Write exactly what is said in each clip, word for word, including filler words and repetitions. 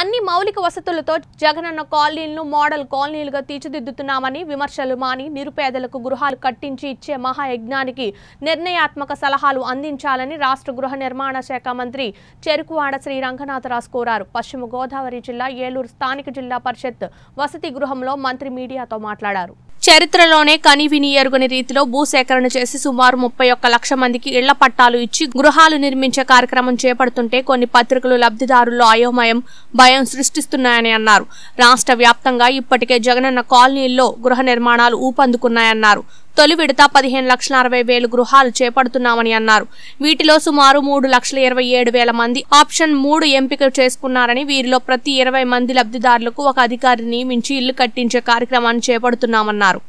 అన్ని మౌలిక వసతులతో జగనన్న కాలనీలను మోడల్ కాలనీలుగా తీర్చిదిద్దుతున్నామని విమర్శలు మాని నిరుపేదలకు గృహాలు కట్టించి ఇచ్చే మహా యజ్ఞానికి నిర్ణయాత్మక సలహాలు అందించాలని రాష్ట్ర గృహ నిర్మాణ శాఖ మంత్రి చెరుకువాడ శ్రీ రంగనాథరావు కోరారు. పశ్చిమ గోదావరి జిల్లా ఏలూరు స్థానిక జిల్లా పరిషత్ వసతి గృహంలో మంత్రి మీడియాతో మాట్లాడారు. చరిత్రలోనే కనివిని ఎరుగని రీతిలో భూసేకరణ చేసి సుమారు ముప్పై ఒక్క లక్ష మందికి ఇళ్ల పట్టాలు ఇచ్చి గృహాలు నిర్మించే కార్యక్రమం చేపడుతుంటే కొన్ని పత్రికలు లబ్ధిదారుల్లో అయోమయం భయం సృష్టిస్తున్నాయని అన్నారు. రాష్ట్ర వ్యాప్తంగా ఇప్పటికే జగనన్న కాలనీల్లో గృహ నిర్మాణాలు ఊపందుకున్నాయన్నారు. తొలి విడత పదిహేను లక్షల అరవై వేలు గృహాలు చేపడుతున్నామని అన్నారు. వీటిలో సుమారు మూడు లక్షల ఇరవై ఏడు వేల మంది ఆప్షన్ మూడు ఎంపిక చేసుకున్నారని, వీరిలో ప్రతి ఇరవై మంది లబ్ధిదారులకు ఒక అధికారిని నియమించి ఇల్లు కట్టించే కార్యక్రమాన్ని చేపడుతున్నామన్నారు.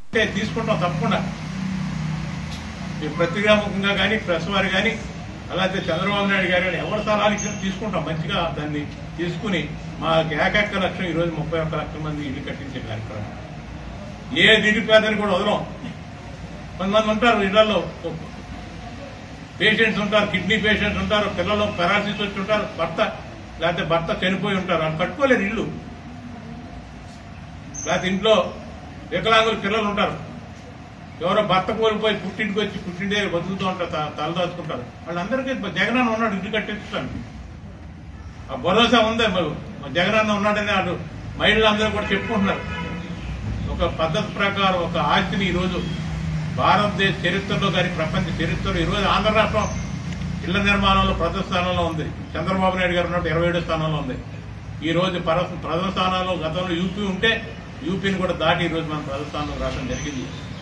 అలాగే చంద్రబాబు నాయుడు గారు ఎవరి సలహాలు ఇచ్చినా తీసుకుంటాం, మంచిగా దాన్ని తీసుకుని మా ఏకైక లక్ష్యం ఈరోజు ముప్పై ఒక్క లక్షల మంది ఇల్లు కట్టించే కార్యక్రమం. ఏ నిరుపేదని కూడా వదలం. కొంతమంది ఉంటారు ఇళ్లలో పేషెంట్స్ ఉంటారు, కిడ్నీ పేషెంట్స్ ఉంటారు, పిల్లలు పెరాలసిస్ వచ్చి ఉంటారు, భర్త లేకపోతే భర్త చనిపోయి ఉంటారు, వాళ్ళు కట్టుకోలేరు ఇల్లు. లేకపోతే ఇంట్లో వికలాంగులు పిల్లలు ఉంటారు, ఎవరో భర్త కోల్పోయి పుట్టింటికి వచ్చి పుట్టింటే బతుకుతూ ఉంటారు, తలదాచుకుంటారు. వాళ్ళందరికీ జగనన్న ఉన్నాడు ఇల్లు కట్టిస్తాను ఆ భరోసా ఉందే. జగనన్న ఉన్నాడని వాళ్ళు మహిళలందరూ కూడా చెప్పుకుంటున్నారు. ఒక పద్ధతి ప్రకారం ఒక ఆస్తిని ఈరోజు భారతదేశ చరిత్రలో కానీ ప్రపంచ చరిత్రలో ఈరోజు ఆంధ్ర రాష్ట్రం ఇళ్ల నిర్మాణంలో ప్రథమ స్థానంలో ఉంది. చంద్రబాబు నాయుడు గారు ఉన్నప్పుడు ఇరవై ఏడో స్థానంలో ఉంది. ఈ రోజు ప్రథమ స్థానంలో గతంలో యూపీ ఉంటే యూపీని కూడా దాటి ఈరోజు మనం ప్రథమ స్థానంలో రావడం జరిగింది.